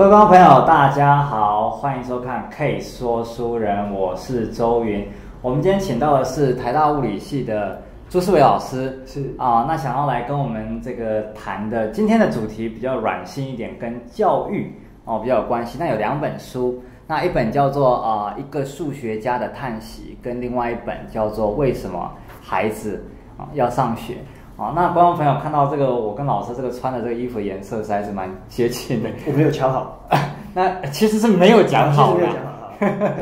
各位观众朋友，大家好，欢迎收看《K 说书人》，我是周云。我们今天请到的是台大物理系的朱士伟老师，那想要来跟我们这个谈的今天的主题比较软性一点，跟教育比较有关系。那有两本书，那一本叫做一个数学家的叹息，跟另外一本叫做为什么孩子要上学。那观众朋友看到这个，我跟老师这个穿的这个衣服颜色实在是蛮接近的。我没有瞧好，那其实是没有讲好的。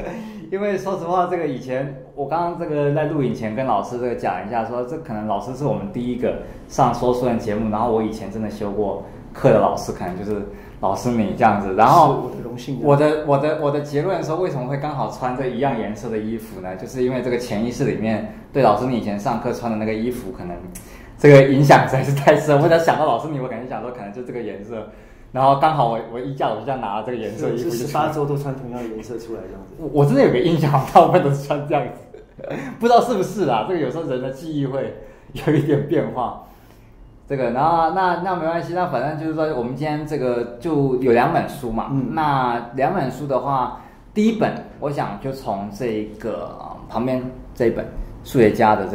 因为说实话，这个以前我刚刚这个在录影前跟老师这个讲一下说，这可能老师是我们第一个上说书人节目，然后我以前真的修过课的老师，可能就是老师你这样子。然后是我的荣幸。我的结论说，为什么会刚好穿着一样颜色的衣服呢？就是因为这个潜意识里面对老师你以前上课穿的那个衣服可能。这个影响实在是太深，我只要想到老师你，我感觉想说可能就这个颜色，然后刚好我衣架我就这样拿了这个颜色衣服，18周都穿同样的颜色出来这样子。我真的有个印象，大部分都是穿这样子，不知道是不是啊？这个有时候人的记忆会有一点变化。这个，然后那没关系，那反正就是说我们今天这个就有两本书嘛。那两本书的话，第一本我想就从这个旁边这一本。数学家的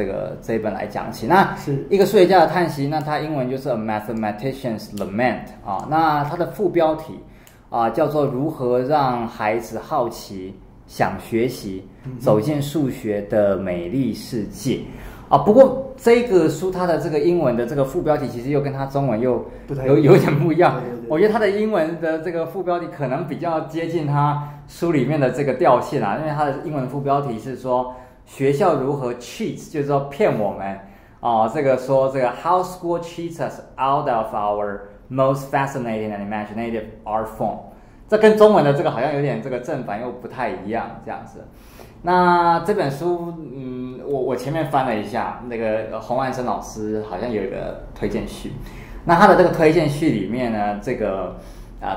这一本来讲起，那是一个数学家的叹息，那它英文就是 A Mathematician's Lament 那它的副标题叫做如何让孩子好奇、想学习、走进数学的美丽世界不过这个书它的这个英文的这个副标题其实又跟它中文又有点不一样，对，我觉得它的英文的这个副标题可能比较接近它书里面的这个调性因为它的英文副标题是说。学校如何 cheat， 就是说骗我们这个说这个 how school cheats us out of our most fascinating and imaginative art form， 这跟中文的这个好像有点这个正反又不太一样这样子。那这本书，我前面翻了一下，那个洪万生老师好像有一个推荐序，那他的这个推荐序里面呢，这个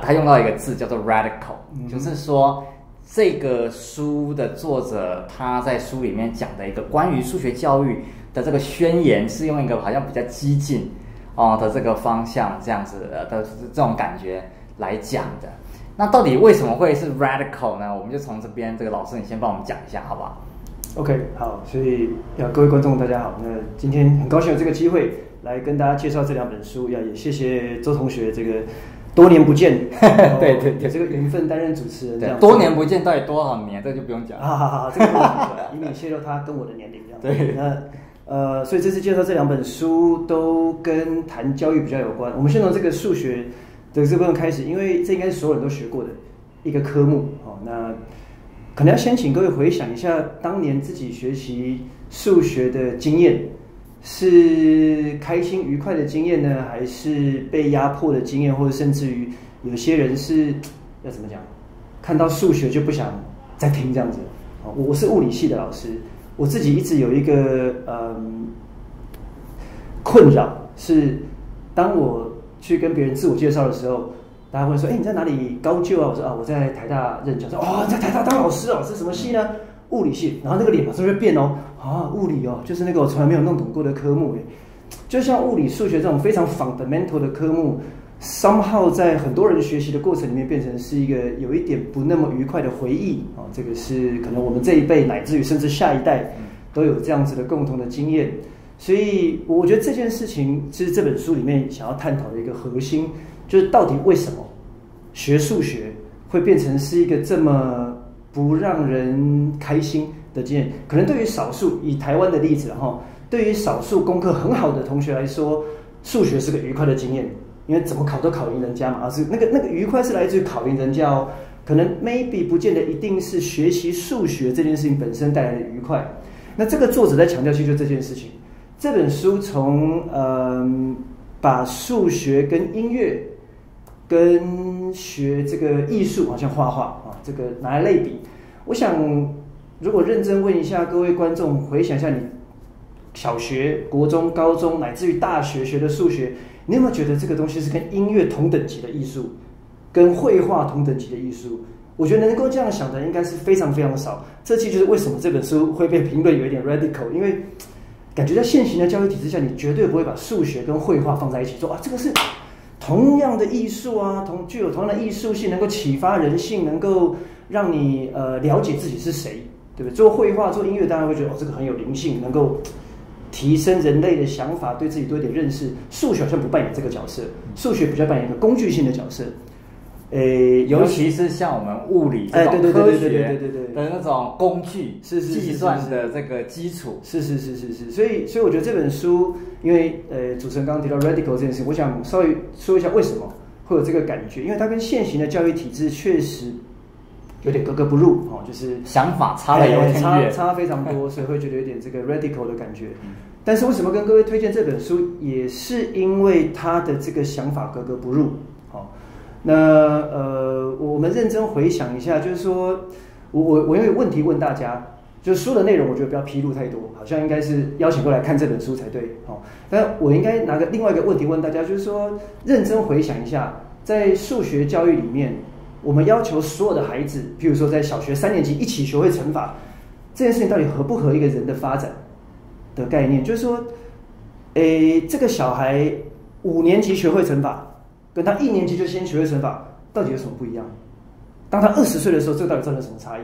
他用到一个字叫做 radical， 就是说。这个书的作者他在书里面讲的一个关于数学教育的这个宣言，是用一个好像比较激进的这个方向这样子的这种感觉来讲的。那到底为什么会是 radical 呢？我们就从这边这个老师你先帮我们讲一下好不好 ？OK， 好，所以各位观众大家好，那今天很高兴有这个机会来跟大家介绍这两本书，也谢谢周同学这个。多年不见，对对对，这个缘分担任主持人这样。多年不见到底多少年？这就不用讲。好，这个不用讲，以免泄露他跟我的年龄这样。对，那所以这次介绍这两本书都跟谈教育比较有关。我们先从这个数学的这部分开始，因为这应该是所有人都学过的一个科目那可能要先请各位回想一下当年自己学习数学的经验。是开心愉快的经验呢，还是被压迫的经验，或者甚至于有些人是要怎么讲，看到数学就不想再听这样子。我是物理系的老师，我自己一直有一个困扰是，当我去跟别人自我介绍的时候，大家会说：“哎，你在哪里高就啊？”我说：“啊，我在台大任教。”说：“哦，你在台大当老师哦，是什么系呢？”物理系，然后那个脸马上就变物理就是那个我从来没有弄懂过的科目就像物理、数学这种非常 fundamental 的科目 ，somehow 在很多人学习的过程里面变成是一个有一点不那么愉快的回忆这个是可能我们这一辈乃至于甚至下一代都有这样子的共同的经验，所以我觉得这件事情是这本书里面想要探讨的一个核心，就是到底为什么学数学会变成是一个这么。不让人开心的经验，可能对于少数，以台湾的例子对于少数功课很好的同学来说，数学是个愉快的经验，因为怎么考都考赢人家嘛，是那个愉快是来自于考赢人家可能 maybe 不见得一定是学习数学这件事情本身带来的愉快。那这个作者在强调其实就这件事情，这本书从把数学跟音乐。跟学这个艺术，好像画画这个拿来类比。我想，如果认真问一下各位观众，回想一下你小学、国中、高中，乃至于大学学的数学，你有没有觉得这个东西是跟音乐同等级的艺术，跟绘画同等级的艺术？我觉得能够这样想的，应该是非常非常少。这其实就是为什么这本书会被评论有一点 radical， 因为感觉在现行的教育体制下，你绝对不会把数学跟绘画放在一起说这个是。同样的艺术啊，具有同样的艺术性，能够启发人性，能够让你了解自己是谁，对不对？做绘画、做音乐，当然会觉得哦，这个很有灵性，能够提升人类的想法，对自己多一点认识。数学好像不扮演这个角色，数学比较扮演一个工具性的角色。尤其是像我们物理这种科学的那种工具，是计算的这个基础。是。所以我觉得这本书，因为主持人刚刚提到 radical 这件事，我想稍微说一下为什么会有这个感觉，因为它跟现行的教育体制确实有点格格不入哦，就是想法差了有差非常多，所以会觉得有点这个 radical 的感觉。但是为什么跟各位推荐这本书，也是因为它的这个想法格格不入。那我们认真回想一下，就是说，我因为问题问大家，就是书的内容，我觉得不要披露太多，好像应该是邀请过来看这本书才对，哦。但我应该拿个另外一个问题问大家，就是说，认真回想一下，在数学教育里面，我们要求所有的孩子，譬如说在小学3年级一起学会乘法，这件事情到底合不合一个人的发展的概念？就是说，这个小孩5年级学会乘法。跟他1年级就先学会乘法，到底有什么不一样？当他20岁的时候，这个到底造成什么差异？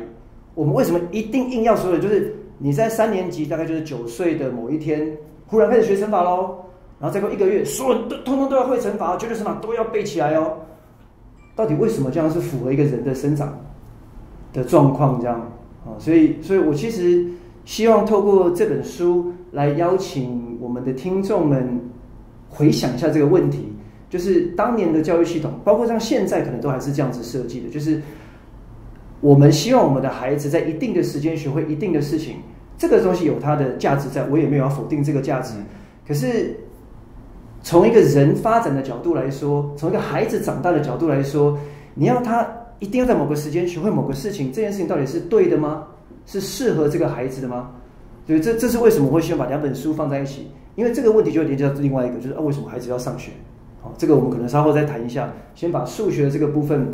我们为什么一定硬要说的就是你在3年级，大概就是9岁的某一天，忽然开始学乘法喽，然后再过1个月，所有人通都要会乘法，绝对乘法都要背起来哦。到底为什么这样是符合一个人的生长的状况？这样啊，所以我其实希望透过这本书来邀请我们的听众们回想一下这个问题。就是当年的教育系统，包括像现在可能都还是这样子设计的。就是我们希望我们的孩子在一定的时间学会一定的事情，这个东西有它的价值在，我也没有要否定这个价值。可是从一个人发展的角度来说，从一个孩子长大的角度来说，你要他一定要在某个时间学会某个事情，这件事情到底是对的吗？是适合这个孩子的吗？对，这是为什么我会希望把2本书放在一起，因为这个问题就连接到另外一个，就是为什么孩子要上学？这个我们可能稍后再谈一下，先把数学这个部分，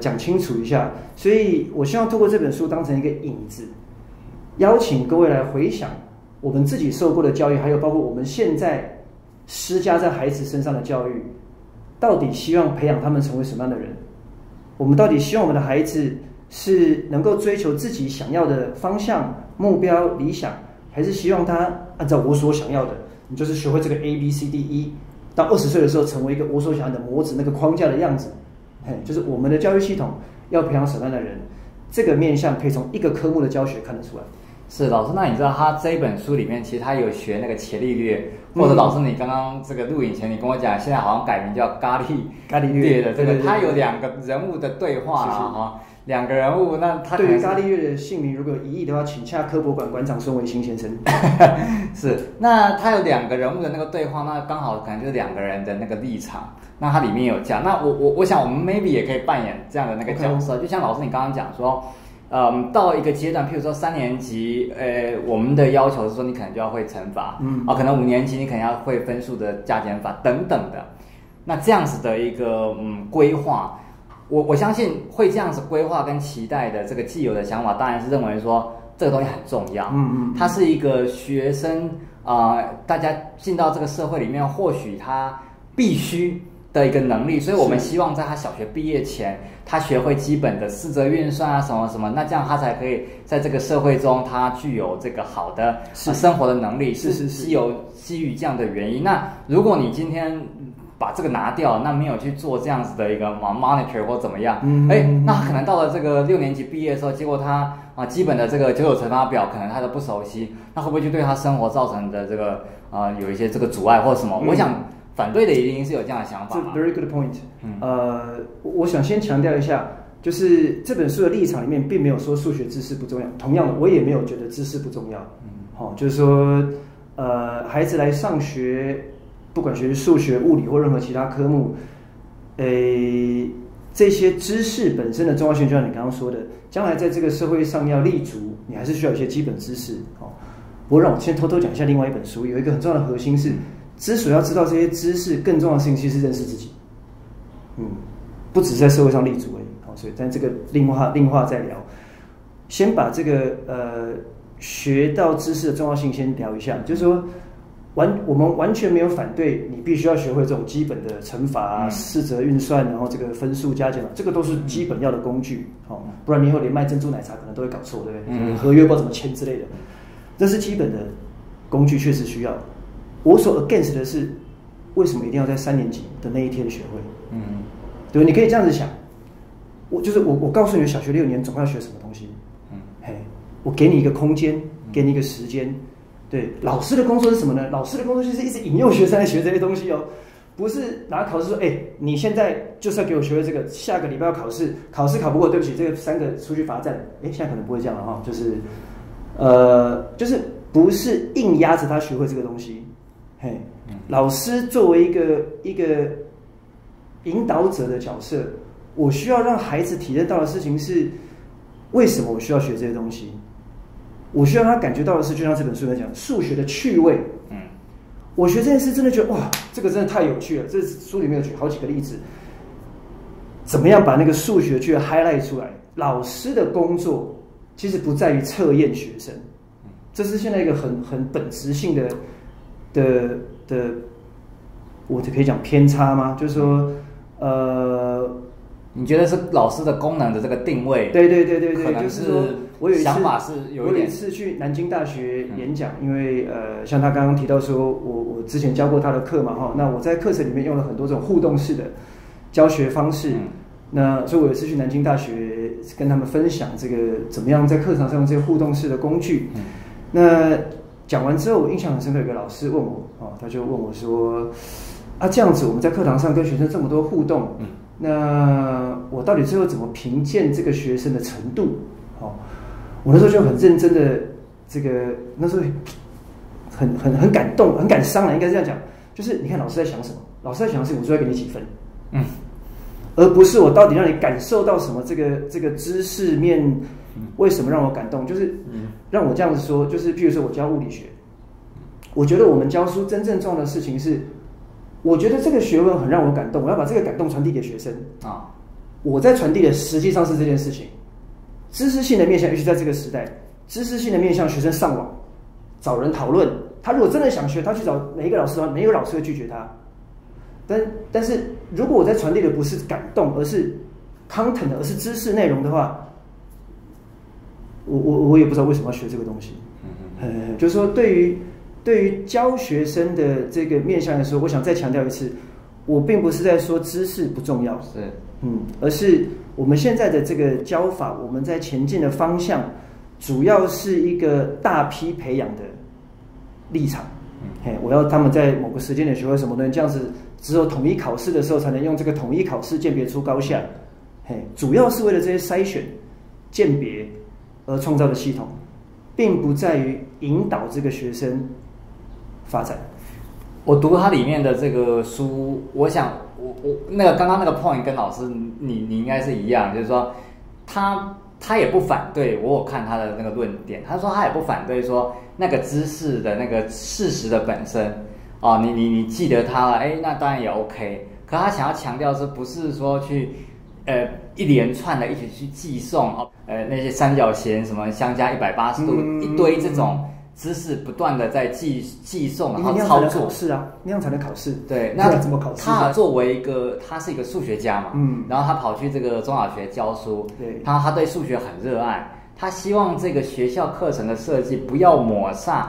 讲清楚一下。所以我希望透过这本书当成一个引子，邀请各位来回想我们自己受过的教育，还有包括我们现在施加在孩子身上的教育，到底希望培养他们成为什么样的人？我们到底希望我们的孩子是能够追求自己想要的方向、目标、理想，还是希望他按照我所想要的，你就是学会这个 A B C D E？到20岁的时候，成为一个我所想要的模子那个框架的样子，就是我们的教育系统要培养什么样的人，这个面向可以从1个科目的教学看得出来。是老师，那你知道他这一本书里面，其实他有学那个伽利略，或者老师你刚刚这个录影前你跟我讲，现在好像改名叫伽利略的这个，他有2个人物的对话啊，2个人物，那他对于伽利略的姓名如果有疑义的话，请洽科博馆馆长孙维新先生。是，那他有2个人物的那个对话，那刚好可能就是2个人的那个立场。那他里面有讲，那我想我们 maybe 也可以扮演这样的那个角色， okay. 就像老师你刚刚讲说，到一个阶段，譬如说3年级，我们的要求是说你可能就要会乘法，可能5年级你可能要会分数的加减法等等的。那这样子的一个规划。我相信会这样子规划跟期待的这个既有的想法，当然是认为说这个东西很重要，它是一个学生大家进到这个社会里面或许他必须的一个能力，所以我们希望在他小学毕业前，他学会基本的4则运算啊，什么什么，那这样他才可以在这个社会中他具有这个好的生活的能力，是有基于这样的原因。那如果你今天把这个拿掉，那没有去做这样子的一个 monitor 或怎么样，那可能到了这个6年级毕业的时候，结果他基本的这个9乘法表可能他都不熟悉，那会不会就对他生活造成的这个有一些这个阻碍或什么？我想反对的一定是有这样的想法。Very good point。我想先强调一下，就是这本书的立场里面并没有说数学知识不重要，同样的，我也没有觉得知识不重要。就是说，孩子来上学。不管学数学、物理或任何其他科目，这些知识本身的重要性，就像你刚刚说的，将来在这个社会上要立足，你还是需要一些基本知识。不过让我先偷偷讲一下另外一本书，有一个很重要的核心是，之所以要知道这些知识，更重要的事情其实是认识自己。不只是在社会上立足而已。所以但这个另话再聊，先把这个学到知识的重要性先聊一下，就是说。我们完全没有反对你必须要学会这种基本的乘法啊、四则运算，然后这个分数加减法，这个都是基本要的工具，哦，不然你以后连卖珍珠奶茶可能都会搞错，对不对？合约不知道怎么签之类的，这是基本的工具，确实需要。我所 against 的是，为什么一定要在3年级的那一天学会？嗯，对，你可以这样子想，我告诉你，小学6年总要学什么东西，嗯，嘿，我给你一个空间，给你一个时间。 对，老师的工作是什么呢？老师的工作就是一直引诱学生来学这些东西哦，不是拿考试说，哎，你现在就是要给我学会这个，下个礼拜要考试，考试考不过，对不起，这个3个出去罚站。哎，现在可能不会这样了哈，就是，就是不是硬压着他学会这个东西，嘿，老师作为一个引导者的角色，我需要让孩子体验到的事情是，为什么我需要学这些东西。 我需要他感觉到的是，就像这本书在讲数学的趣味。嗯，我学这件事真的觉得哇，这个真的太有趣了。这书里面有举好几个例子，怎么样把那个数学去 highlight 出来？老师的工作其实不在于测验学生，这是现在一个很本质性的，我可以讲偏差吗？就是说，你觉得是老师的功能的这个定位？对，可能是。 我有一次去南京大学演讲，因为像他刚刚提到说，我之前教过他的课嘛哈，那我在课程里面用了很多种互动式的教学方式，那所以我有一次去南京大学跟他们分享这个怎么样在课堂上用这些互动式的工具。那讲完之后，我印象很深刻，有个老师问我哦，他就问我说，啊这样子我们在课堂上跟学生这么多互动，那我到底最后怎么评鉴这个学生的程度？哦。 我那时候就很认真的，这个那时候很感动，很感伤了，应该是这样讲。就是你看老师在想什么，老师在想的是我最后给你几分，嗯，而不是我到底让你感受到什么这个知识面，为什么让我感动？就是让我这样子说，就是譬如说我教物理学，我觉得我们教书真正重要的事情是，我觉得这个学问很让我感动，我要把这个感动传递给学生啊。我在传递的实际上是这件事情。 知识性的面向，尤其在这个时代，知识性的面向，学生上网找人讨论。他如果真的想学，他去找每一个老师，没有老师会拒绝他。但是，如果我在传递的不是感动，而是 content， 而是知识内容的话，我也不知道为什么要学这个东西。就是说，对于教学生的这个面向来说，我想再强调一次，我并不是在说知识不重要，是而是。 我们现在的这个教法，我们在前进的方向，主要是一个大批培养的立场。我要他们在某个时间点学会什么东西，这样子只有统一考试的时候才能用这个统一考试鉴别出高下。主要是为了这些筛选、鉴别而创造的系统，并不在于引导这个学生发展。我读它里面的这个书，我想。 我那个刚刚那个 point 跟老师你应该是一样，就是说他也不反对我有看他的那个论点，他说他也不反对说那个知识的那个事实的本身哦，你记得它了，哎，那当然也 OK。可他想要强调是不是说去一连串的一起去寄送哦，那些三角形什么相加180度、一堆这种。 知识不断的在寄送，然后操作是啊，那样才能考试。对，那怎么考试？他作为一个，他是一个数学家嘛，然后他跑去这个中小学教书，对，他对数学很热爱，他希望这个学校课程的设计不要抹煞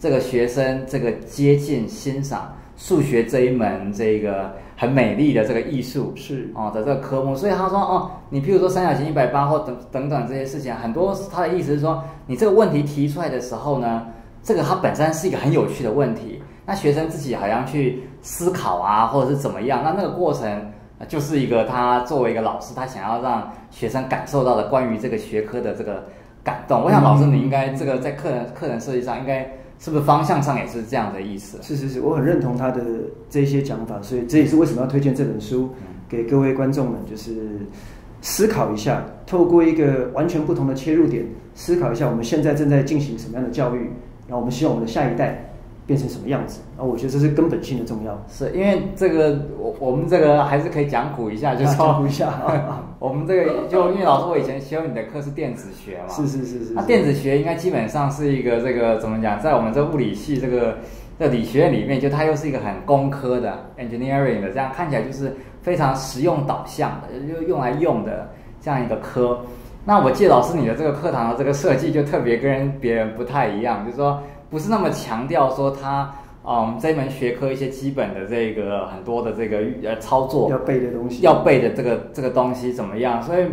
这个学生这个接近欣赏数学这一门这个很美丽的这个艺术是哦的这个科目，所以他说哦，你譬如说三角形180或等等这些事情，很多他的意思是说，你这个问题提出来的时候呢。 这个它本身是一个很有趣的问题，那学生自己好像去思考啊，或者是怎么样，那个过程就是一个他作为一个老师，他想要让学生感受到的关于这个学科的这个感动。我想老师你应该这个在课程设计上，应该是不是方向上也是这样的意思？是，我很认同他的这些讲法，所以这也是为什么要推荐这本书给各位观众们，就是思考一下，透过一个完全不同的切入点，思考一下我们现在正在进行什么样的教育。 然后我们希望我们的下一代变成什么样子？然后我觉得这是根本性的重要。是因为这个，我们这个还是可以讲古一下，就是讲古一下。我们这个就因为老师，我以前修你的课是电子学嘛。是。那电子学应该基本上是一个这个怎么讲，在我们这物理系这个那理学院里面，就它又是一个很工科的 engineering 的，这样看起来就是非常实用导向的，就用来用的这样一个科。那我记得老师你的这个课堂的这个设计就特别跟别人不太一样，就是说不是那么强调说它。我们这门学科一些基本的这个很多的这个操作要背的东西，要背的这个东西怎么样？所以，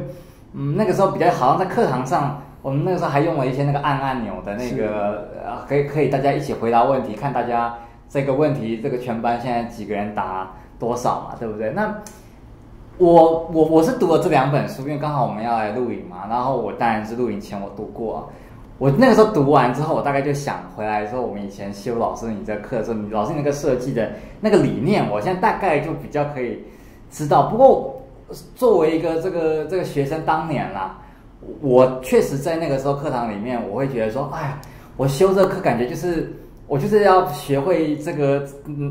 那个时候比较好像在课堂上，我们那个时候还用了一些那个按钮的那个，可以大家一起回答问题，看大家这个问题这个全班现在几个人答多少嘛，对不对？那我是读了这2本书，因为刚好我们要来录影嘛，然后我当然是录影前我读过。我那个时候读完之后，我大概就想回来说，我们以前修老师你这课的时候，你老师那个设计的那个理念，我现在大概就比较可以知道。不过，作为一个这个学生，当年啦，我确实在那个时候课堂里面，我会觉得说，哎呀，我修这课感觉就是我就是要学会这个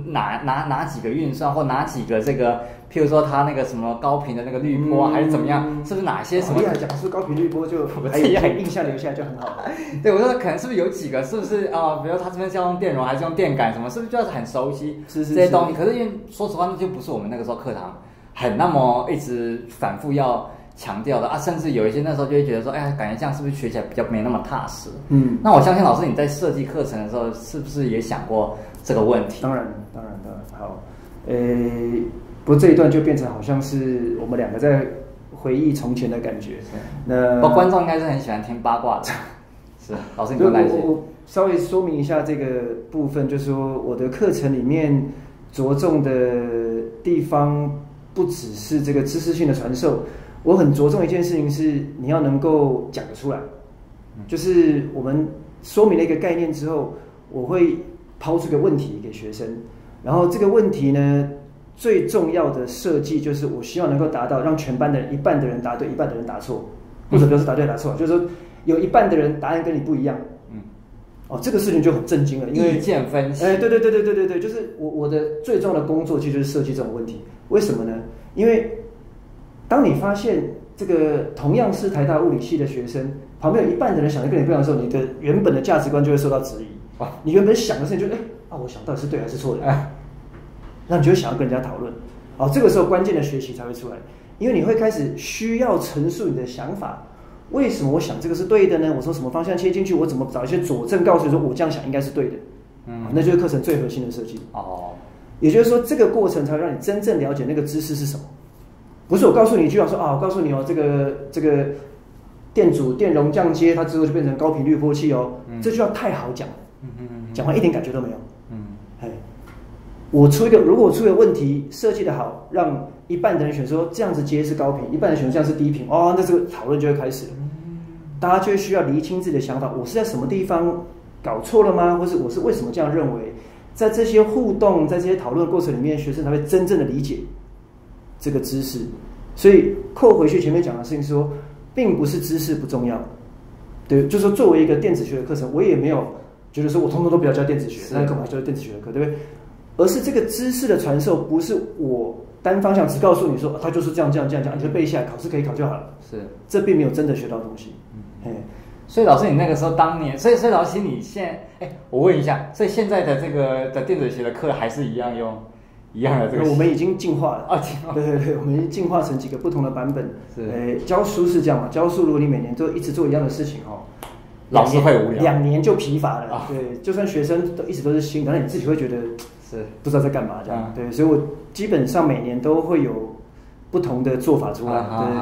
哪几个运算，或哪几个这个。譬如说他那个什么高频的那个滤波还是怎么样，是不是哪些什么？厉害，讲出高频滤波就哎呀印象留下就很好了。对，我说可能是不是有几个，是不是啊？比如他这边是要用电容还是用电感什么，是不是就要很熟悉这些东西？可是因为说实话，那就不是我们那个时候课堂很那么一直反复要强调的啊。甚至有一些那时候就会觉得说，哎呀，感觉这样是不是学起来比较没那么踏实？嗯。那我相信老师你在设计课程的时候，是不是也想过这个问题？当然，好，不过这一段就变成好像是我们两个在回忆从前的感觉。那观众应该是很喜欢听八卦的。是，老师你不担心？我稍微说明一下这个部分，就是说我的课程里面着重的地方不只是这个知识性的传授，我很着重一件事情是你要能够讲得出来。就是我们说明了一个概念之后，我会抛出个问题给学生，然后这个问题呢。最重要的设计就是，我希望能够达到让全班的人一半的人答对，一半的人答错，或者不是答对答错，就是说有一半的人答案跟你不一样。这个事情就很震惊了，因为意见分歧。对，就是我的最重要的工作其实就是设计这种问题。为什么呢？因为当你发现这个同样是台大物理系的学生，旁边有一半的人想的跟你不一样的时候，你的原本的价值观就会受到质疑。你原本想的事情就是，我想到底是对还是错的。那你就想要跟人家讨论，这个时候关键的学习才会出来，因为你会开始需要陈述你的想法。为什么我想这个是对的呢？我从什么方向切进去？我怎么找一些佐证告诉你说我这样想应该是对的？那就是课程最核心的设计。也就是说，这个过程才会让你真正了解那个知识是什么。不是我告诉你一句话说我告诉你这个电阻、电容降阶，它之后就变成高频滤波器这句话太好讲了，讲完一点感觉都没有。如果我出一个问题设计的好，让一半的人选说这样子接是高频，一半的人选这样是低频，那这个讨论就会开始了。大家就会需要厘清自己的想法，我是在什么地方搞错了吗？或是我是为什么这样认为？在这些互动、在这些讨论过程里面，学生才会真正的理解这个知识。所以扣回去前面讲的事情说，并不是知识不重要，对，就是说作为一个电子学的课程，我也没有觉得说我通通都不要教电子学，那干嘛教电子学的课，对不对？而是这个知识的传授，不是我单方向只告诉你说，他就是这样，你就背下来，考试可以考就好了。是，这并没有真的学到东西。所以老师，你那个时候当年，所以老师你现在，我问一下，所以现在的这个的电子学的课还是一样用一样的这个？我们已经进化了。对，我们已经进化成几个不同的版本。是，教书是这样嘛？教书如果你每年都一直做一样的事情老师会无聊，2年就疲乏了。对，就算学生都一直都是新，但是你自己会觉得。不知道在干嘛这样，对，所以我基本上每年都会有不同的做法出来。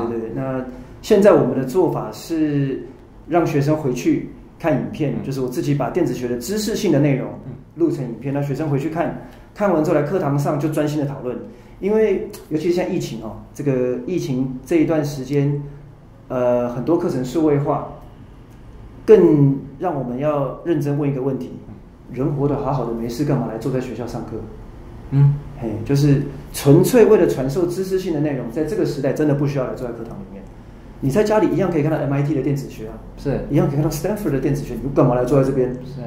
对。那现在我们的做法是让学生回去看影片，就是我自己把电子学的知识性的内容录成影片，让学生回去看，看完之后来课堂上就专心的讨论。因为尤其是像疫情这个疫情这一段时间，很多课程数位化，更让我们要认真问一个问题。人活得好好的，没事干嘛来坐在学校上课？就是纯粹为了传授知识性的内容，在这个时代真的不需要来坐在课堂里面。你在家里一样可以看到 MIT 的电子学是一样可以看到 Stanford 的电子学，你干嘛来坐在这边？是，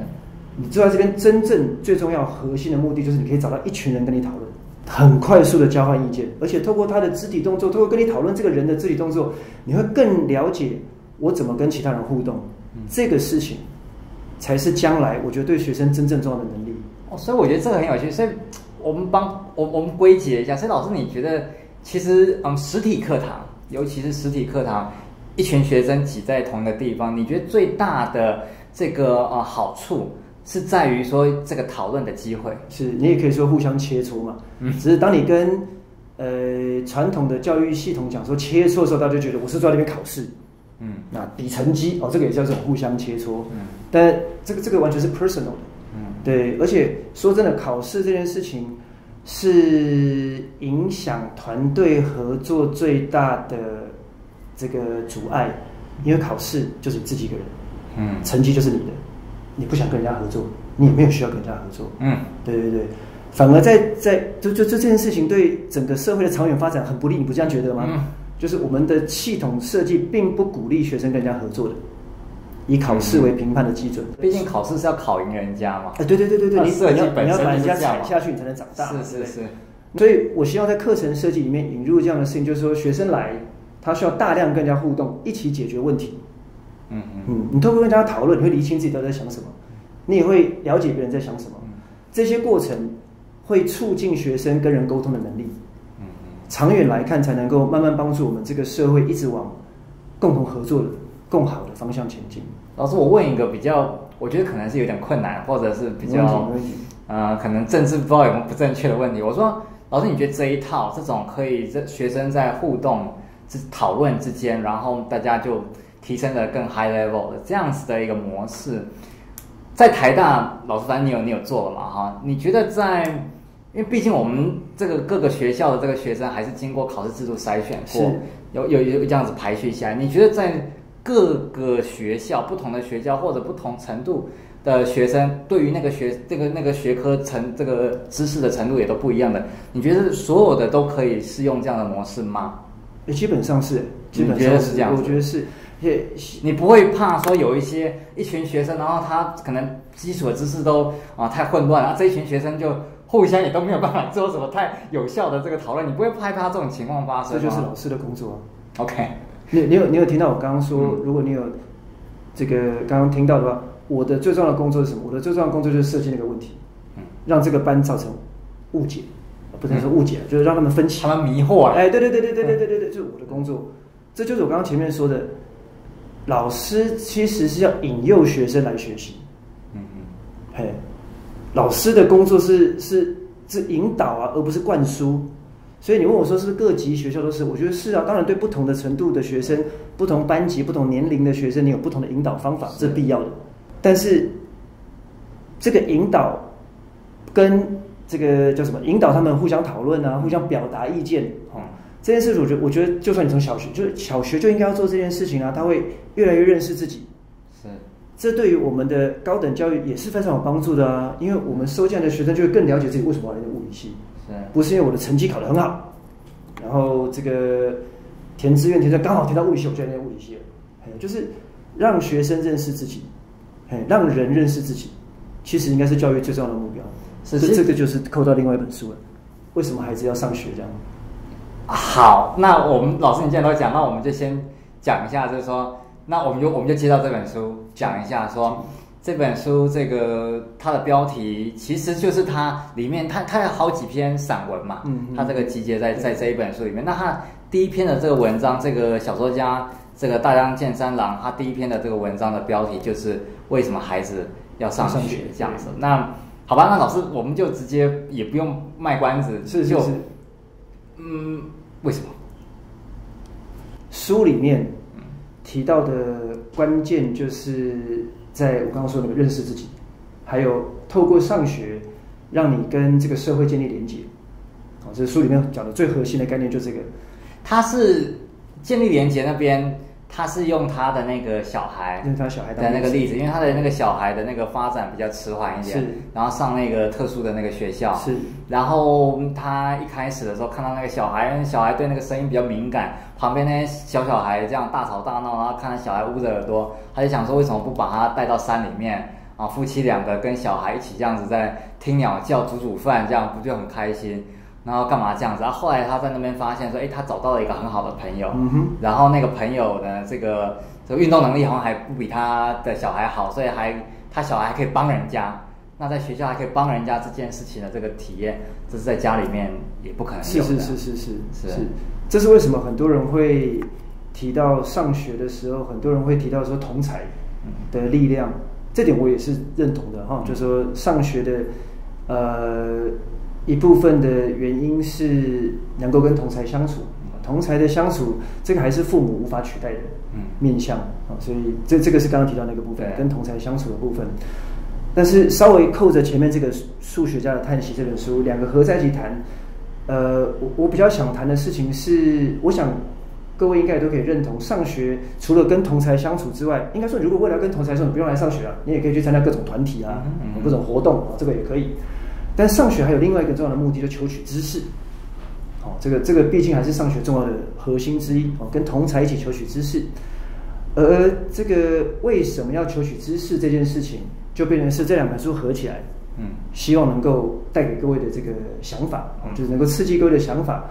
你坐在这边真正最重要核心的目的就是你可以找到一群人跟你讨论，很快速的交换意见，而且透过他的肢体动作，透过跟你讨论这个人的肢体动作，你会更了解我怎么跟其他人互动。这个事情。才是将来我觉得对学生真正重要的能力。所以我觉得这个很有趣，所以我们归结一下，所以老师你觉得其实实体课堂，尤其是实体课堂，一群学生挤在同一个地方，你觉得最大的这个好处是在于说这个讨论的机会，是你也可以说互相切磋嘛。只是当你跟传统的教育系统讲说切磋的时候，大家就觉得我是坐在那边考试。那比成绩这个也叫做互相切磋，但这个完全是 personal 的，对，而且说真的，考试这件事情是影响团队合作最大的这个阻碍，因为考试就是你自己一个人，成绩就是你的，你不想跟人家合作，你也没有需要跟人家合作，对对对，反而就这件事情对整个社会的长远发展很不利，你不这样觉得吗？就是我们的系统设计并不鼓励学生跟人家合作的，以考试为评判的基准。毕竟考试是要考赢人家嘛。对对对对对，你要把人家踩下去，你才能长大。是是是。所以我希望在课程设计里面引入这样的事情，就是说学生来，他需要大量跟人家互动，一起解决问题。你透过跟大家讨论，你会厘清自己到底在想什么，你也会了解别人在想什么。这些过程会促进学生跟人沟通的能力。长远来看，才能够慢慢帮助我们这个社会一直往共同合作的、更好的方向前进。老师，我问一个比较，我觉得可能是有点困难，或者是比较可能政治不知道有没有不正确的问题。我说，老师，你觉得这一套这种可以学生在互动、讨论之间，然后大家就提升的更 high level 的这样子的一个模式，在台大老师班你有做了嘛？哈，你觉得在？因为毕竟我们这个各个学校的这个学生还是经过考试制度筛选过，有这样子排序下来。你觉得在各个学校、不同的学校或者不同程度的学生，对于那个学科这个知识的程度也都不一样的。你觉得所有的都可以适用这样的模式吗？基本上是，你觉得是这样？我觉得是。你不会怕说有一群学生，然后他可能基础的知识都太混乱，然后这一群学生就。互相也都没有办法做什么太有效的这个讨论，你不会害怕这种情况发生吗？这就是老师的工作啊。OK， 你有听到我刚刚说，如果你有这个刚刚听到的话，我的最重要的工作是什么？我的最重要的工作就是设计那个问题，让这个班造成误解，不能说误解，就是让他们分歧，他们迷惑了。对，就是我的工作，这就是我刚刚前面说的，老师其实是要引诱学生来学习。老师的工作是引导而不是灌输。所以你问我说是不是各级学校都是？我觉得是啊，当然对不同的程度的学生、不同班级、不同年龄的学生，你有不同的引导方法，这是必要的。但是这个引导跟这个叫什么？引导他们互相讨论啊，互相表达意见这件事情我觉得就算你从小学就应该要做这件事情啊，他会越来越认识自己。是。这对于我们的高等教育也是非常有帮助的啊，因为我们收进来的学生就会更了解自己为什么要来念物理系，不是因为我的成绩考得很好，然后这个填志愿刚好填到物理系，我就来念物理系了，就是让学生认识自己，让人认识自己，其实应该是教育最重要的目标。这个就是扣到另外一本书了，为什么孩子要上学这样？好，那我们老师你既然都讲，那我们就先讲一下，就是说。那我们就介绍这本书，讲一下说这本书它的标题其实就是它里面它有好几篇散文嘛，它这个集结在这一本书里面。那它第一篇的这个文章，这个小说家这个大江健三郎，他第一篇的这个文章的标题就是为什么孩子要上学这样子。那好吧，那老师我们就直接也不用卖关子，是为什么书里面。提到的关键就是在我刚刚说的那个认识自己，还有透过上学让你跟这个社会建立连结。这是书里面讲的最核心的概念，就这个。他是建立连结那边，他是用他的那个小孩的那个例子，因为他的那个小孩的那个发展比较迟缓一点，然后上那个特殊的那个学校，然后他一开始的时候看到那个小孩对那个声音比较敏感，旁边那些小孩这样大吵大闹，然后看到小孩捂着耳朵，他就想说为什么不把他带到山里面啊？夫妻两个跟小孩一起这样子在听鸟叫、煮饭，这样不就很开心？然后干嘛这样子？然后后来他在那边发现说，他找到了一个很好的朋友，然后那个朋友呢，这个运动能力好像还不比他的小孩好，所以他小孩还可以帮人家，那在学校还可以帮人家这件事情的这个体验，这是在家里面也不可能有的。是，这是为什么很多人会提到上学的时候，很多人会提到说同侪的力量，这点我也是认同的哈。就是说上学的一部分的原因是能够跟同侪相处，同侪的相处这个还是父母无法取代的面向啊，所以这个是刚刚提到那个部分，跟同侪相处的部分。 但是稍微扣着前面这个数学家的叹息这本书，两个合在一起谈，我比较想谈的事情是，我想各位应该也都可以认同，上学除了跟同侪相处之外，应该说如果为了跟同侪相处，你不用来上学啊，你也可以去参加各种团体啊，各种活动，这个也可以。但上学还有另外一个重要的目的，就求取知识。哦，这个毕竟还是上学重要的核心之一哦，跟同侪一起求取知识。而这个为什么要求取知识这件事情？ 就变成是这两本书合起来，希望能够带给各位的这个想法，就是能够刺激各位的想法。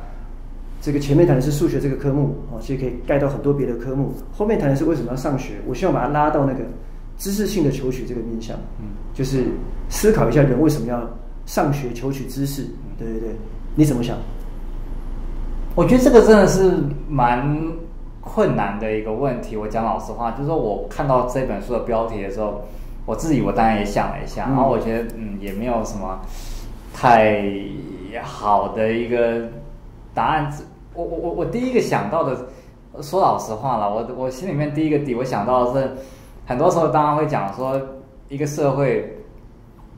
这个前面谈的是数学这个科目，哦，其实可以盖到很多别的科目。后面谈的是为什么要上学，我希望把它拉到那个知识性的求取这个面向，就是思考一下人为什么要上学求取知识。对对对，你怎么想？我觉得这个真的是蛮困难的一个问题。我讲老实话，就是说我看到这本书的标题的时候。 我自己我当然也想了一下，然后我觉得也没有什么太好的一个答案。我第一个想到的，说老实话了，我心里面第一个底我想到的是，很多时候当然会讲说一个社会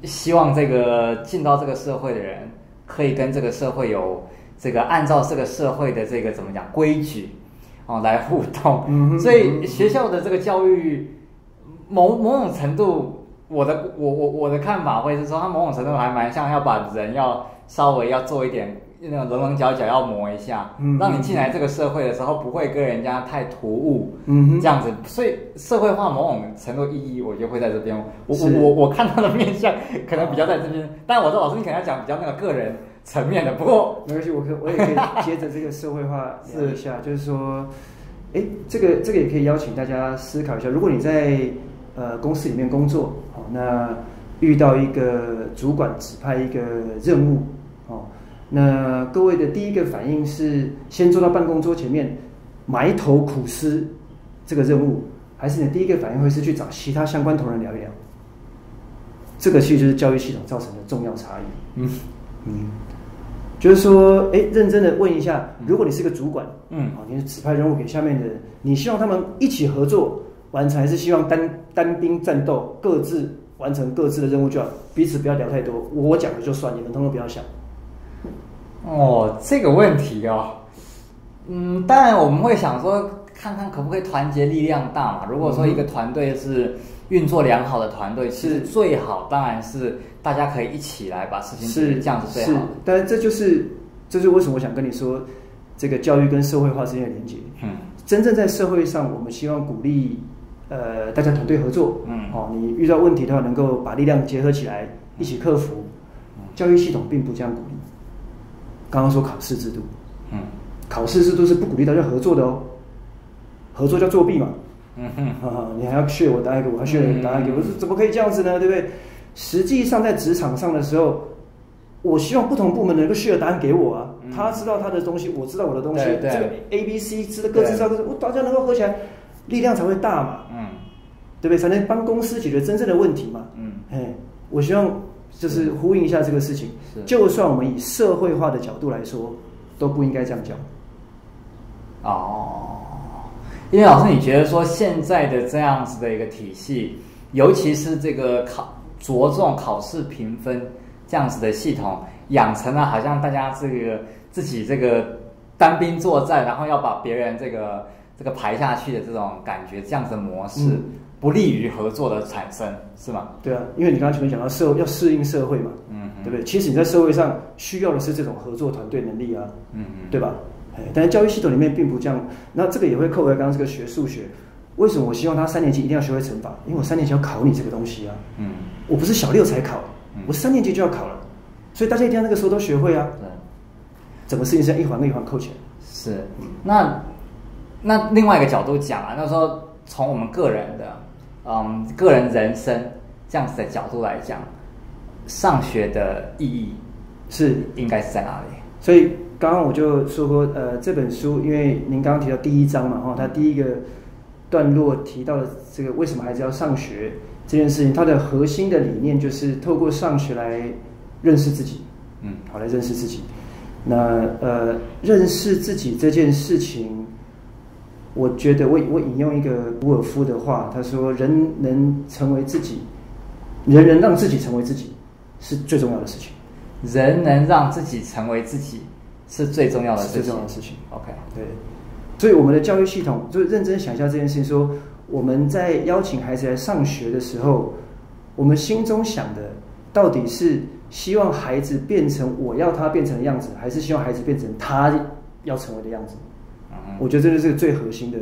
希望这个进到这个社会的人可以跟这个社会有这个按照这个社会的这个怎么讲规矩哦来互动，所以学校的这个教育。 某种程度，我的看法会是说，它某种程度还蛮像要把人要稍微要做一点那种棱棱角角要磨一下，让你进来这个社会的时候不会跟人家太突兀，这样子，所以社会化某种程度意义，我觉得会在这边。我看到的面向可能比较在这边，但我说老师你可能要讲比较那个个人层面的，不过没关系，我也可以接着这个社会化聊一下，就是说，哎，这个也可以邀请大家思考一下，如果你在 公司里面工作，哦，那遇到一个主管指派一个任务，哦，那各位的第一个反应是先坐到办公桌前面埋头苦思这个任务，还是你的第一个反应会是去找其他相关同仁聊一聊？这个其实就是教育系统造成的重要差异。就是说，哎，认真的问一下，如果你是个主管，哦，你指派任务给下面的人，你希望他们一起合作。 完成还是希望单兵战斗，各自完成各自的任务就好，彼此不要聊太多。我讲的就算，你们通通不要想。哦，这个问题哦，当然我们会想说，看看可不可以团结力量大嘛。如果说一个团队是运作良好的团队，是最好，当然是大家可以一起来把事情是这样子最好。但是这就是为什么我想跟你说，这个教育跟社会化之间的连接。真正在社会上，我们希望鼓励。 大家团队合作，哦，你遇到问题的话，能够把力量结合起来，一起克服。教育系统并不这样鼓励。刚刚说考试制度，考试制度是不鼓励大家合作的哦，合作叫作弊嘛，你还要share我答案给我，还share答案给我，怎么可以这样子呢？对不对？实际上在职场上的时候，我希望不同部门能够share答案给我啊，他知道他的东西，我知道我的东西，这个 A、B、C 知道各自知道各自，我大家能够合起来。 力量才会大嘛，对不对？才能帮公司解决真正的问题嘛，我希望就是呼应一下这个事情。就算我们以社会化的角度来说，都不应该这样讲。哦，因为老师，你觉得说现在的这样子的一个体系，尤其是这个着重考试评分这样子的系统，养成了好像大家这个自己这个单兵作战，然后要把别人这个。 排下去的这种感觉，这样子的模式不利于合作的产生，是吗？对啊，因为你刚刚前面讲到要适应社会嘛，对不对？其实你在社会上需要的是这种合作团队能力啊，对吧？但是教育系统里面并不这样，那这个也会扣回刚刚这个学数学，为什么我希望他3年级一定要学会乘法？因为我3年级要考你这个东西啊，我不是小6才考，我3年级就要考了，所以大家一定要那个时候都学会啊，怎么事情是一环跟一环扣起来？是，那另外一个角度讲啊，那时候从我们个人的，个人人生这样子的角度来讲，上学的意义是应该是在哪里？所以刚刚我就说过，这本书因为您刚刚提到第一章嘛，哈，它第一个段落提到的这个为什么孩子要上学这件事情，它的核心的理念就是透过上学来认识自己，来认识自己。那认识自己这件事情，我觉得我引用一个伍尔夫的话，他说：“人能成为自己，人能让自己成为自己，是最重要的事情。”人能让自己成为自己是最重要的事情。OK， 对。所以我们的教育系统，就认真想一下这件事情说，我们在邀请孩子来上学的时候，我们心中想的到底是希望孩子变成我要他变成的样子，还是希望孩子变成他要成为的样子？我觉得这就是最核心的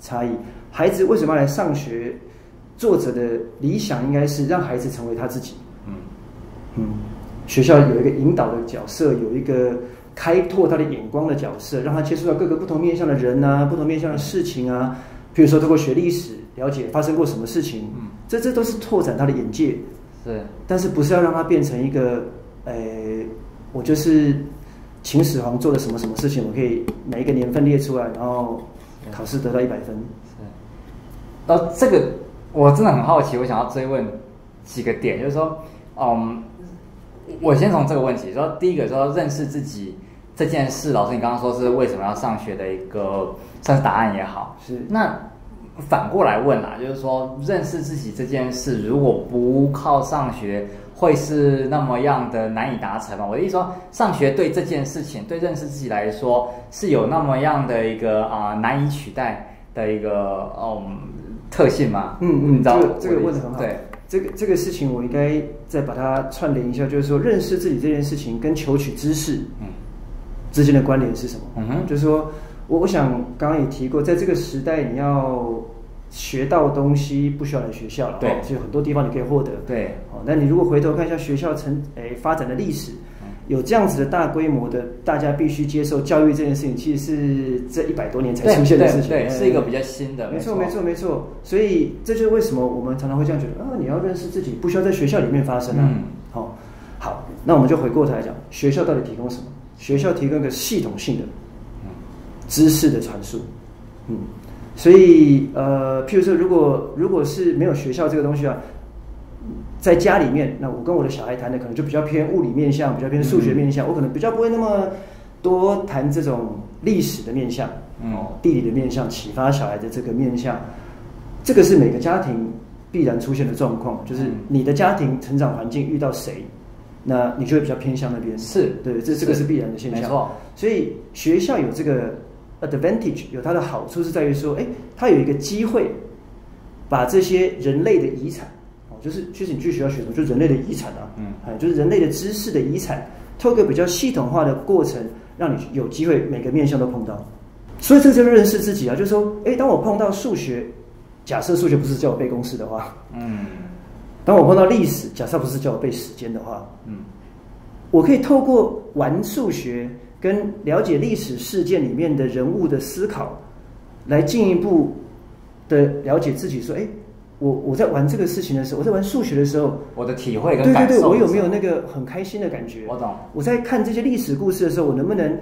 差异。孩子为什么要来上学？作者的理想应该是让孩子成为他自己。学校有一个引导的角色，有一个开拓他的眼光的角色，让他接触到各个不同面向的人啊，不同面向的事情啊。比如说，透过学历史了解发生过什么事情，这都是拓展他的眼界。是，但是不是要让他变成一个，我就是秦始皇做了什么什么事情，我可以每一个年份列出来，然后考试得到100分。是。然后这个我真的很好奇，我想要追问几个点，就是说，我先从这个问题说，第一个说认识自己这件事，老师你刚刚说是为什么要上学的一个算是答案也好，是那反过来问啦，就是说认识自己这件事，如果不靠上学，会是那么样的难以达成吗？我的意思说，上学对这件事情，对认识自己来说，是有那么样的一个难以取代的一个特性吗？你知道这个问题很好。对。这个事情我应该再把它串联一下，就是说认识自己这件事情跟求取知识之间的关联是什么？就是说我想刚刚也提过，在这个时代你要学到东西不需要来学校了，对，其实很多地方你可以获得。对，那你如果回头看一下学校发展的历史，有这样子的大规模的大家必须接受教育这件事情，其实是这100多年才出现的事情，对，是一个比较新的。没错。所以这就是为什么我们常常会这样觉得，你要认识自己，不需要在学校里面发生啊。好，那我们就回过头来讲，学校到底提供什么？学校提供一个系统性的知识的传输。所以譬如说，如果是没有学校这个东西啊。在家里面，那我跟我的小孩谈的可能就比较偏物理面向，比较偏数学面向，我可能比较不会那么多谈这种历史的面向，地理的面向，启发小孩的这个面向，这个是每个家庭必然出现的状况，就是你的家庭成长环境遇到谁，那你就会比较偏向那边，是对，这个是必然的现象，没错。所以学校有这个 advantage， 有它的好处是在于说，它有一个机会把这些人类的遗产。就是，其实你去学校学什么，就是人类的遗产啊，就是人类的知识的遗产，透过比较系统化的过程，让你有机会每个面向都碰到。所以这就是认识自己啊，就是说，当我碰到数学，假设数学不是叫我背公式的话，当我碰到历史，假设不是叫我背时间的话，我可以透过玩数学跟了解历史事件里面的人物的思考，来进一步的了解自己，说，我在玩这个事情的时候，我在玩数学的时候，我的体会跟感受，对，我有没有那个很开心的感觉？我懂。我在看这些历史故事的时候，我能不能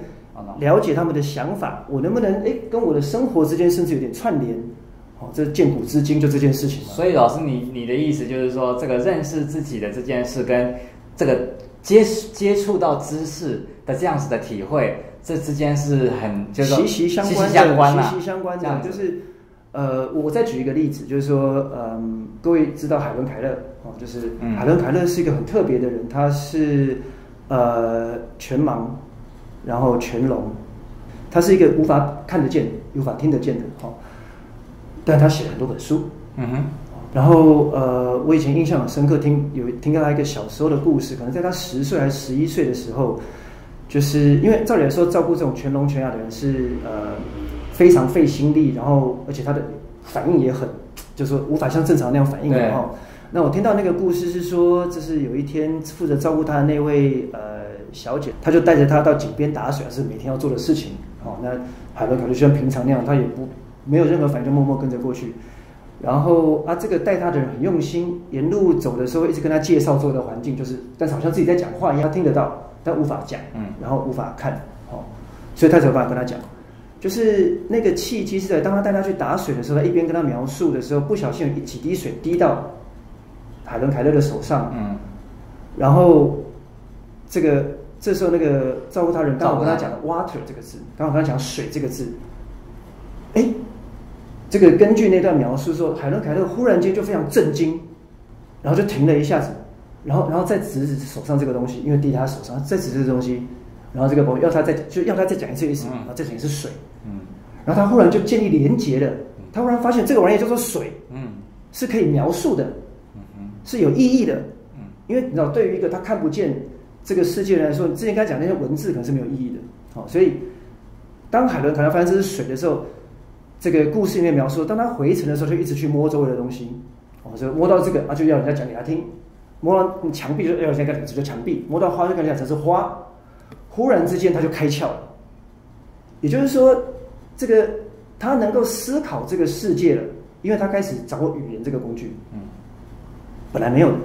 了解他们的想法？我能不能跟我的生活之间甚至有点串联？这见古知今就这件事情嘛。所以老师，你的意思就是说，这个认识自己的这件事，跟这个接触到知识的这样子的体会，这之间是很就是息息相关的，就是。我再举一个例子，就是说，各位知道海伦·凯勒就是海伦·凯勒是一个很特别的人，他是全盲，然后全聋，他是一个无法看得见、无法听得见的但他写了很多本书，然后我以前印象很深刻，听到他一个小时候的故事，可能在他10岁还是11岁的时候，就是因为照理来说，照顾这种全聋全哑的人是非常费心力，然后而且他的反应也很，就是说无法像正常那样反应的哈。那我听到那个故事是说，就是有一天负责照顾他的那位小姐，她就带着他到井边打水，是每天要做的事情。那海伦可能就像平常那样，他也没有任何反应，就默默跟着过去。然后啊，这个带他的人很用心，沿路走的时候一直跟他介绍周围的环境，就是，但是好像自己在讲话一样，他听得到，但无法讲，然后无法看，哦，所以他才有办法跟他讲。就是那个契机是在当他带他去打水的时候，他一边跟他描述的时候，不小心有几滴水滴到海伦·凯勒的手上，然后这个这时候那个照顾他人刚好跟他讲的 water 这个字，刚好跟他讲水这个字，哎。这个根据那段描述说，海伦·凯勒忽然间就非常震惊，然后就停了一下子，然后再指指手上这个东西，因为滴他手上，再指指这东西，然后这个朋友要他再讲一次意思，然后再讲一次水，然后他忽然就建立连结了，他忽然发现这个玩意叫做水，是可以描述的，是有意义的，因为你知道，对于一个他看不见这个世界来说，之前刚才讲那些文字可能是没有意义的，好，所以当海伦·凯勒发现这是水的时候。这个故事里面描述，当他回程的时候，就一直去摸周围的东西，哦，就摸到这个啊，就要人家讲给他听；摸到墙壁就要人家讲这是墙壁；摸到花就跟人家讲这是花。忽然之间，他就开窍了。也就是说，这个他能够思考这个世界了，因为他开始掌握语言这个工具。本来没有的。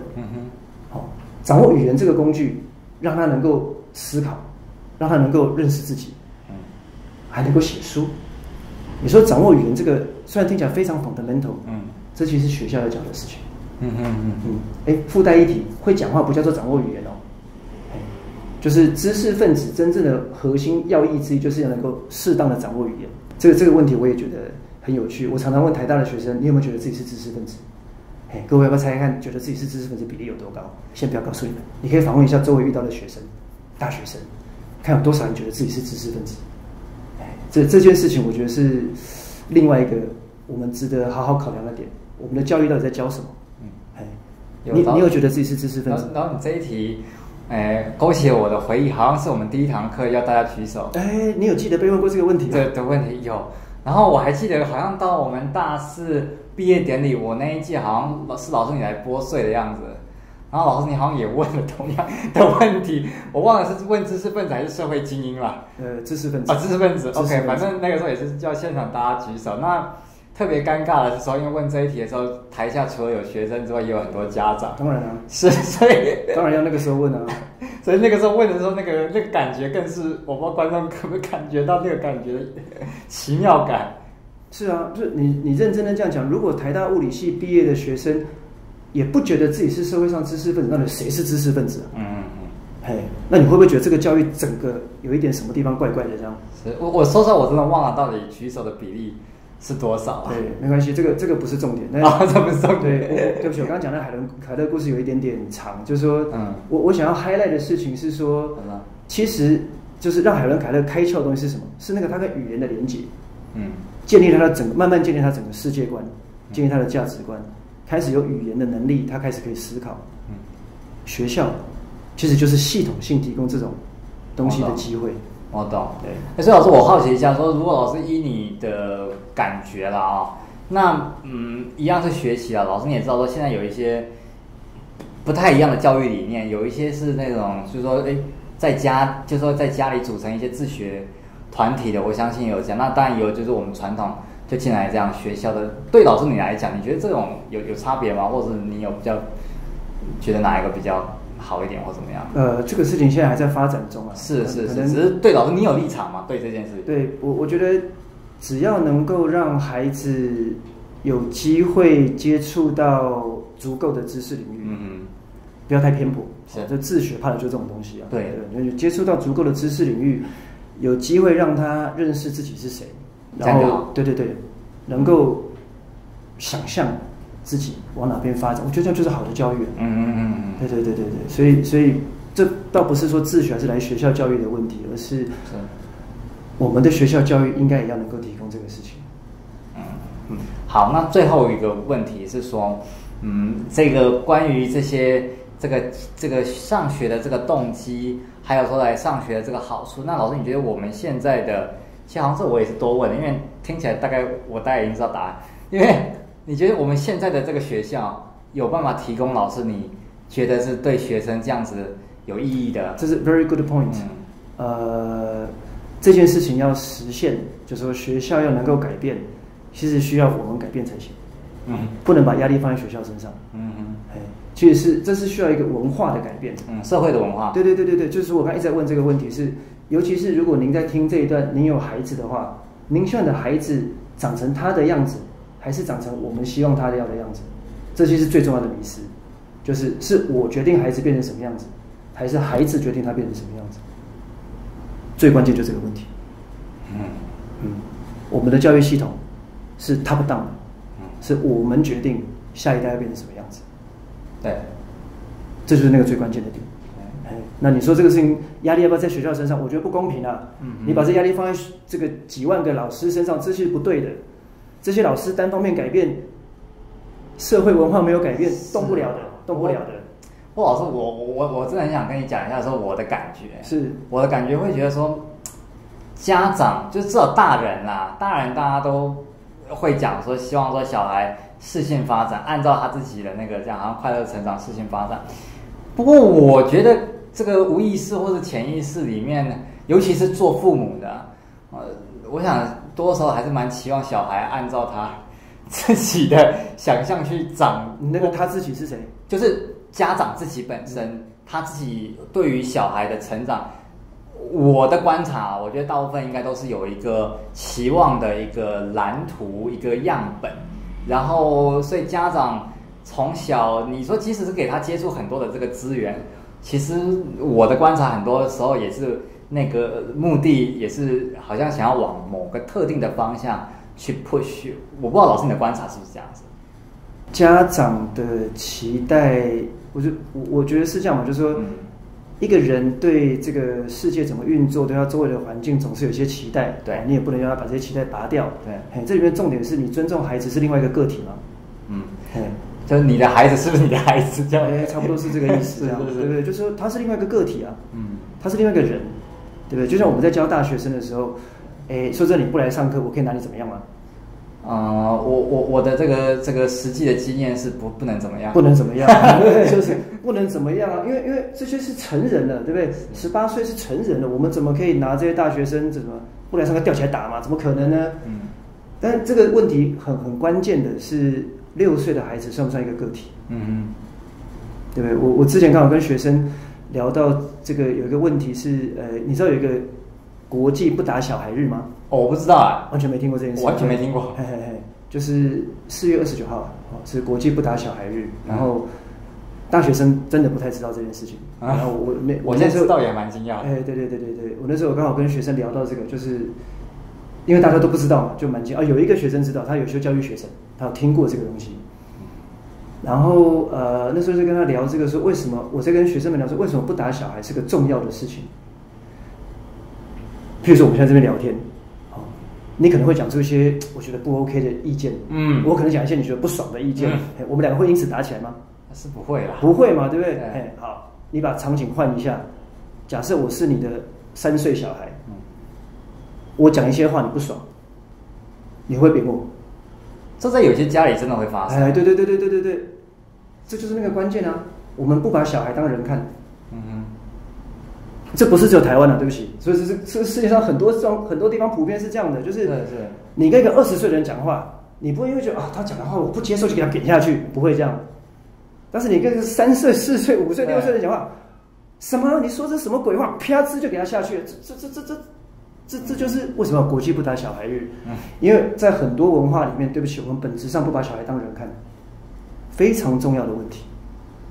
好，掌握语言这个工具，让他能够思考，让他能够认识自己，还能够写书。你说掌握语言这个，虽然听起来非常 fundamental， 这其实是学校要讲的事情。附带一提，会讲话不叫做掌握语言哦，就是知识分子真正的核心要义之一，就是要能够适当的掌握语言。这个问题我也觉得很有趣，我常常问台大的学生，你有没有觉得自己是知识分子？各位要不要猜猜看，觉得自己是知识分子比例有多高？先不要告诉你们，你可以访问一下周围遇到的学生，大学生，看有多少人觉得自己是知识分子。这件事情，我觉得是另外一个我们值得好好考量的点。我们的教育到底在教什么？你有觉得自己是知识分子？然后你这一题，勾起了我的回忆，好像是我们第一堂课要大家举手。你有记得被问过这个问题吗？对的问题有。然后我还记得，好像到我们大四毕业典礼，我那一届好像是老师你来拨穗的样子。然后老师，你好像也问了同样的问题，我忘了是问知识分子还是社会精英了。知识分子啊，知识分子。OK， 反正那个时候也是叫现场大家举手。那特别尴尬的是说，因为问这一题的时候，台下除了有学生之外，也有很多家长。当然啊，是，所以当然要那个时候问啊。所以那个时候问的时候，那个感觉更是，我不知道观众可不可以感觉到那个感觉的奇妙感。是啊，就是你认真的这样讲，如果台大物理系毕业的学生。也不觉得自己是社会上知识分子，那谁是知识分子啊？那你会不会觉得这个教育整个有一点什么地方怪怪的这样？是我说实话，我真的忘了到底举手的比例是多少啊？对，没关系，这个不是重点。啊，这不是重点。对不起，我刚刚讲的海伦·凯勒故事有一点点长，就是说，我想要 highlight 的事情是说，其实就是让海伦·凯勒开窍的东西是什么？是那个他跟语言的连接，建立他整个，慢慢建立他整个世界观，建立他的价值观。开始有语言的能力，他开始可以思考。学校其实就是系统性提供这种东西的机会。我懂。对。所以老师，我好奇一下，说如果老师依你的感觉啦那一样是学习啊。老师你也知道说，现在有一些不太一样的教育理念，有一些是那种就是说，在家里组成一些自学团体的，我相信有这样。那当然有，就是我们传统。就进来这样学校的，对老师你来讲，你觉得这种有差别吗？或者你有比较觉得哪一个比较好一点，或怎么样？这个事情现在还在发展中啊。是，只是对老师你有立场吗？对这件事情？对我觉得，只要能够让孩子有机会接触到足够的知识领域，不要太偏颇，就自学怕的就这种东西啊。对，接触到足够的知识领域，有机会让他认识自己是谁。然后，对，能够想象自己往哪边发展，我觉得这样就是好的教育。对，所以这倒不是说自学还是来学校教育的问题，而是我们的学校教育应该也要能够提供这个事情。好，那最后一个问题是说，这个关于这些这个上学的这个动机，还有说来上学的这个好处，那老师你觉得我们现在的？其实好像这我也是多问的，因为听起来大概已经知道答案。因为你觉得我们现在的这个学校有办法提供老师你觉得是对学生这样子有意义的？这是 very good point。这件事情要实现，就是说学校要能够改变，其实需要我们改变才行。不能把压力放在学校身上。其实是这是需要一个文化的改变，社会的文化。对，就是我刚才一直在问这个问题是，尤其是如果您在听这一段，您有孩子的话，您希望的孩子长成他的样子，还是长成我们希望他的要的样子？这就是最重要的迷思，就是是我决定孩子变成什么样子，还是孩子决定他变成什么样子？最关键就是这个问题。我们的教育系统是 top down 的，是我们决定下一代要变成什么样子。对，这就是那个最关键的点。那你说这个事情压力要不要在学校身上？我觉得不公平啊！你把这压力放在这个几万个老师身上，这是不对的。这些老师单方面改变，社会文化没有改变，动不了的。霍老师，我真的很想跟你讲一下，说我的感觉是，我的感觉会觉得说，家长就至少大人啦，大人大家都会讲说，希望说小孩适性发展，按照他自己的那个这样，好像快乐成长，适性发展。不过我觉得这个无意识或者潜意识里面，尤其是做父母的，我想多少还是蛮期望小孩按照他自己的想象去长。那个他自己是谁？就是家长自己本身，他自己对于小孩的成长，我的观察，我觉得大部分应该都是有一个期望的一个蓝图、一个样本，然后所以家长从小，你说即使是给他接触很多的这个资源，其实我的观察很多时候也是那个目的也是好像想要往某个特定的方向去 push。 我不知道老师你的观察是不是这样子？家长的期待，我觉得是这样嘛，就是说一个人对这个世界怎么运作，对他周围的环境总是有些期待，对你也不能让他把这些期待拔掉。对，这里面重点是你尊重孩子是另外一个个体嘛。就是你的孩子是不是你的孩子这样？差不多是这个意思，这样对不对？就是说他是另外一个个体啊，他是另外一个人，对不对？就像我们在教大学生的时候，说真的，你不来上课，我可以拿你怎么样吗？我的这个实际的经验是不能怎么样，不能怎么样，就是不能怎么样啊！因为这些是成人了，对不对？18岁是成人了，我们怎么可以拿这些大学生怎么不来上课吊起来打嘛？怎么可能呢？但这个问题很关键的是，6岁的孩子算不算一个个体？对不对？我之前刚好跟学生聊到这个，有一个问题是，你知道有一个国际不打小孩日吗？我不知道啊，完全没听过这件事，完全没听过。就是4月29号是国际不打小孩日，然后大学生真的不太知道这件事情。然后我那时候倒也蛮惊讶的。对，我那时候刚好跟学生聊到这个，就是因为大家都不知道嘛，就蛮惊讶。有一个学生知道，他有修教育学生，他有听过这个东西。然后那时候就跟他聊这个，说为什么我在跟学生们聊说为什么不打小孩是个重要的事情。譬如说我们现在这边聊天，你可能会讲出一些我觉得不 OK 的意见，我可能讲一些你觉得不爽的意见，我们两个会因此打起来吗？是不会啦，不会嘛，对不对？好，你把场景换一下，假设我是你的3岁小孩，我讲一些话你不爽，你会扁我。这在有些家里真的会发生。对，这就是那个关键啊！我们不把小孩当人看。这不是只有台湾啊，对不起，所以这世界上很多地方普遍是这样的，就是你跟一个20岁的人讲话，你不会因为觉得他讲的话我不接受就给他扁下去，不会这样。但是你跟3岁、4岁、5岁、6岁的人讲话，什么你说这什么鬼话，啪呲就给他下去了，这就是为什么国际不打小孩日，因为在很多文化里面，对不起，我们本质上不把小孩当人看，非常重要的问题，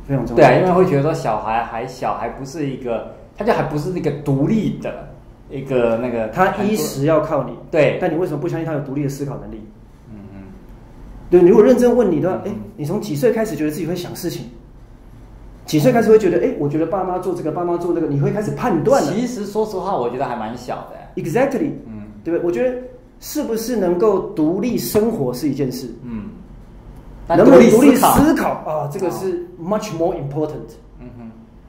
非常重要的问题。对啊，因为会觉得说小孩不是一个，他就还不是那个独立的一个那个，他衣食要靠你，对，但你为什么不相信他有独立的思考能力？对，你如果认真问你的话，你从几岁开始觉得自己会想事情？几岁开始会觉得，我觉得爸妈做这个，爸妈做那个，你会开始判断了。其实说实话，我觉得还蛮小的。Exactly， 对不对？我觉得是不是能够独立生活是一件事，能不能独立思考啊，这个是 much more important。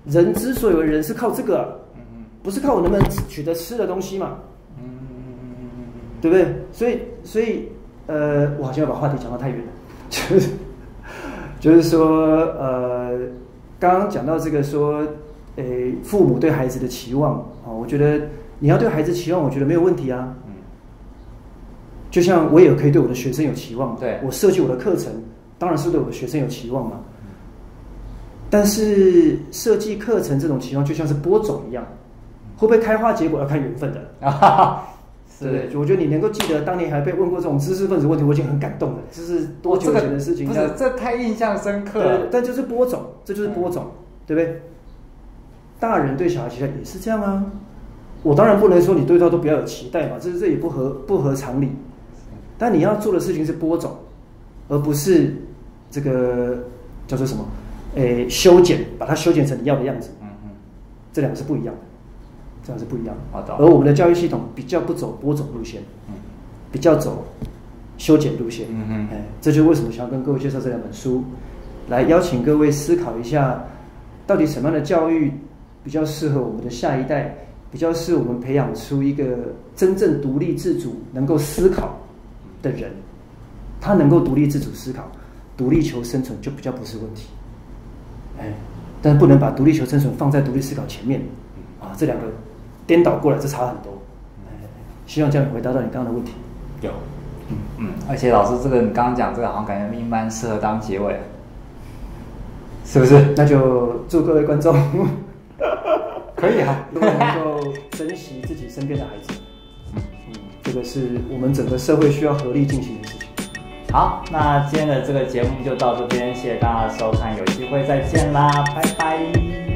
人之所以为人，是靠这个，不是靠我能不能取得吃的东西嘛，对不对？所以我好像要把话题讲到太远了，就是说刚刚讲到这个说，父母对孩子的期望啊，我觉得你要对孩子期望，我觉得没有问题啊。就像我也可以对我的学生有期望，对我设计我的课程，当然是对我的学生有期望嘛。但是设计课程这种期望就像是播种一样，会不会开花结果要看缘分的啊。对，我觉得你能够记得当年还被问过这种知识分子问题，我已经很感动了。这是多久以前的事情？不是，这太印象深刻了。但就是播种，这就是播种，对不对？大人对小孩期待也是这样啊。我当然不能说你对他都不要有期待嘛，这也不合常理。但你要做的事情是播种，而不是这个叫做什么？诶，修剪，把它修剪成你要的样子。这两个是不一样的。这样是不一样的，而我们的教育系统比较不走播种路线，比较走修剪路线，这就是为什么想要跟各位介绍这两本书，来邀请各位思考一下，到底什么样的教育比较适合我们的下一代，比较是我们培养出一个真正独立自主、能够思考的人，他能够独立自主思考、独立求生存就比较不是问题，但不能把独立求生存放在独立思考前面，啊，这两个。颠倒过来，这差很多。希望这样回答到你刚刚的问题。有，而且老师，这个你刚刚讲这个，好像感觉应该适合当结尾，是不是？那就祝各位观众可以啊，如果能够珍惜自己身边的孩子，这个是我们整个社会需要合力进行的事情。好，那今天的这个节目就到这边，谢谢大家的收看，有机会再见啦，拜拜。